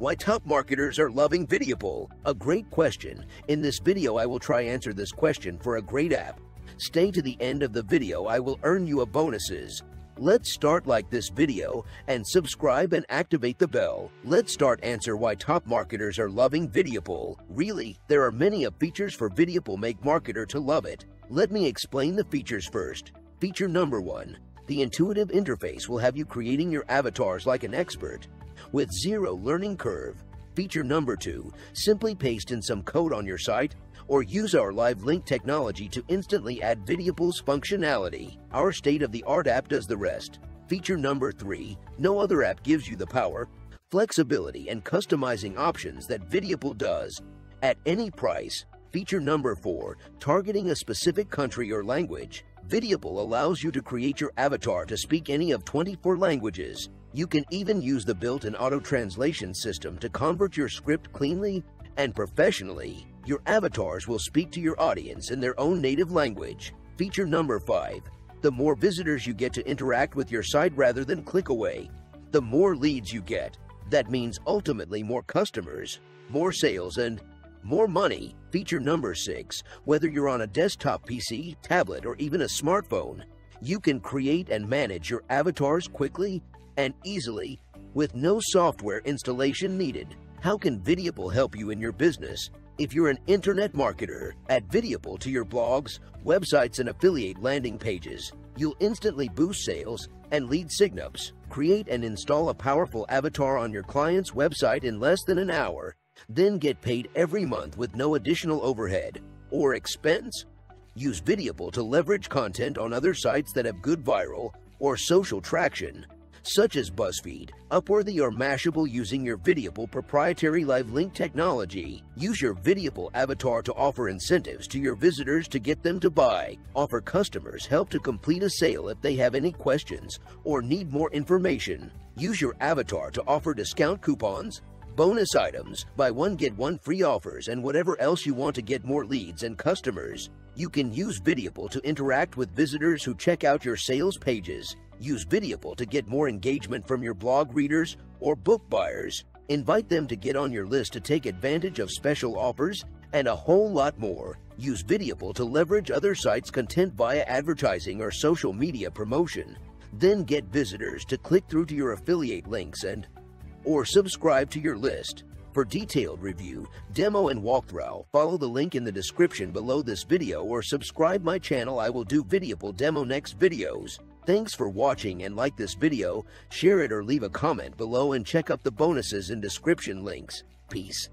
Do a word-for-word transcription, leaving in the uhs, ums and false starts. Why top marketers are loving VideoPal? A great question. In this video, I will try answer this question for a great app. Stay to the end of the video. I will earn you a bonuses. Let's start like this video and subscribe and activate the bell. Let's start answer why top marketers are loving VideoPal. Really, there are many of features for VideoPal make marketer to love it. Let me explain the features first. Feature number one. The intuitive interface will have you creating your avatars like an expert, with zero learning curve. Feature number two, simply paste in some code on your site or use our live link technology to instantly add VideoPal's functionality. Our state-of-the-art app does the rest. Feature number three, no other app gives you the power, flexibility, and customizing options that VideoPal does at any price. Feature number four, targeting a specific country or language. VideoPal allows you to create your avatar to speak any of twenty-four languages. You can even use the built-in auto-translation system to convert your script cleanly and professionally. Your avatars will speak to your audience in their own native language. Feature number five. The more visitors you get to interact with your site rather than click away, the more leads you get. That means ultimately more customers, more sales, and more money. Feature number six. Whether you're on a desktop P C, tablet, or even a smartphone, you can create and manage your avatars quickly and easily with no software installation needed. How can VideoPal help you in your business? If you're an internet marketer, add VideoPal to your blogs, websites, and affiliate landing pages. You'll instantly boost sales and lead signups. Create and install a powerful avatar on your client's website in less than an hour. Then get paid every month with no additional overhead or expense. Use VideoPal to leverage content on other sites that have good viral or social traction, such as BuzzFeed, Upworthy, or Mashable using your VideoPal proprietary live link technology. Use your VideoPal avatar to offer incentives to your visitors to get them to buy. Offer customers help to complete a sale if they have any questions or need more information. Use your avatar to offer discount coupons, bonus items, buy one get one free offers, and whatever else you want to get more leads and customers. You can use VideoPal to interact with visitors who check out your sales pages. Use VideoPal to get more engagement from your blog readers or book buyers. Invite them to get on your list to take advantage of special offers and a whole lot more. Use VideoPal to leverage other sites' content via advertising or social media promotion. Then get visitors to click through to your affiliate links and or subscribe to your list. For detailed review, demo, and walkthrough, follow the link in the description below this video or subscribe my channel. I will do VideoPal demo next videos. Thanks for watching, and like this video, share it, or leave a comment below, and check up the bonuses and description links. Peace.